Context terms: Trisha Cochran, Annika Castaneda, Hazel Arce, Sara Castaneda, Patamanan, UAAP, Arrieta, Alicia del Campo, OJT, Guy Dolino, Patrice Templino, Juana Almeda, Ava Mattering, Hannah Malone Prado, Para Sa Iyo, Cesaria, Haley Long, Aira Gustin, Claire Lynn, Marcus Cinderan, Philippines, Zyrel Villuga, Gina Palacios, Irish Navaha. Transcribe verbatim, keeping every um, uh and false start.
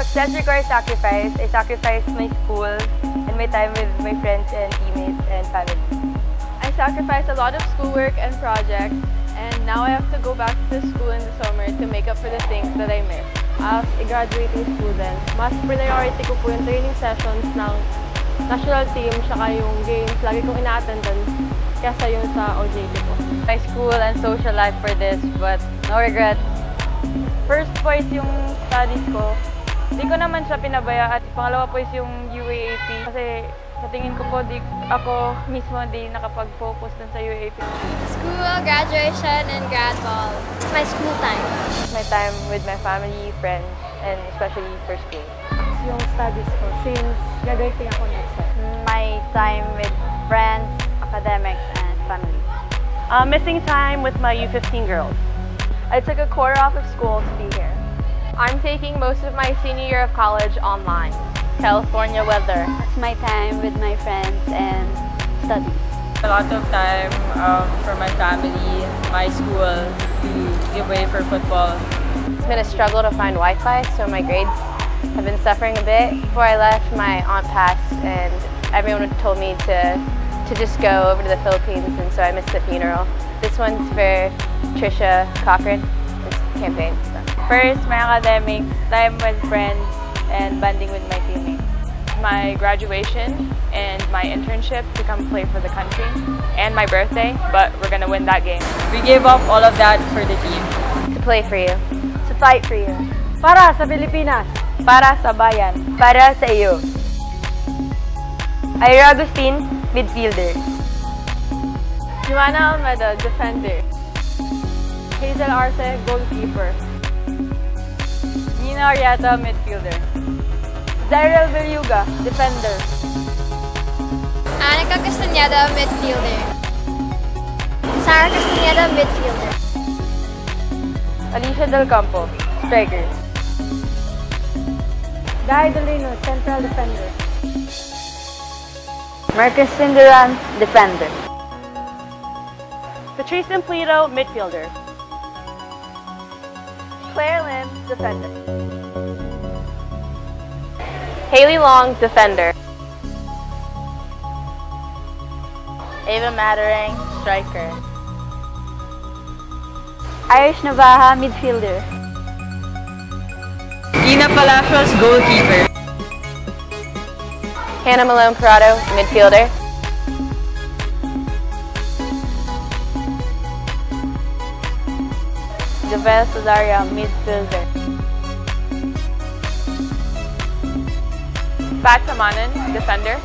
Success requires sacrifice. I sacrificed my school and my time with my friends and teammates and family. I sacrificed a lot of schoolwork and projects, and now I have to go back to school in the summer to make up for the things that I missed. As a graduating student, mas priority ko po yung training sessions ng national team tsaka yung games. Lagi kong ina-attendan kesa yung sa O J T ko. My school and social life for this, but no regrets. First po is yung studies ko. Di ko naman siya pinabaya, at pangalawa po is yung U A A P kasi sa tingin ko po di ako mismo di nakapag-focus dun sa U A A P. School, graduation, and grad ball. My school time. My time with my family, friends, and especially for school. Yung studies ko since graduating ako next year. My time with friends, academics, and family. Uh, missing time with my U fifteen girls. I took a quarter off of school to be here. I'm taking most of my senior year of college online. California weather. It's my time with my friends and studies. A lot of time um, for my family, my school, to give way for football. It's been a struggle to find Wi-Fi, so my grades have been suffering a bit. Before I left, my aunt passed, and everyone told me to, to just go over to the Philippines, and so I missed the funeral. This one's for Trisha Cochran. It's campaign stuff. First, my academics, time with friends, and bonding with my teammates. My graduation and my internship to come play for the country, and my birthday, but we're gonna win that game. We gave up all of that for the team. To play for you. To fight for you. Para sa Pilipinas. Para sa bayan. Para sa iyo. Aira Gustin, midfielder. Juana Almeda, defender. Hazel Arce, goalkeeper. Arrieta, midfielder. Zyrel Villuga, defender. Annika Castaneda, midfielder. Sara Castaneda, midfielder. Alicia del Campo, striker. Guy Dolino, central defender. Marcus Cinderan, defender. Patrice Templino, midfielder. Claire Lynn, defender. Haley Long, defender. Ava Mattering, striker. Irish Navaha, midfielder. Gina Palacios, goalkeeper. Hannah Malone Prado, midfielder. Cesaria, midfielder. Patamanan, defender.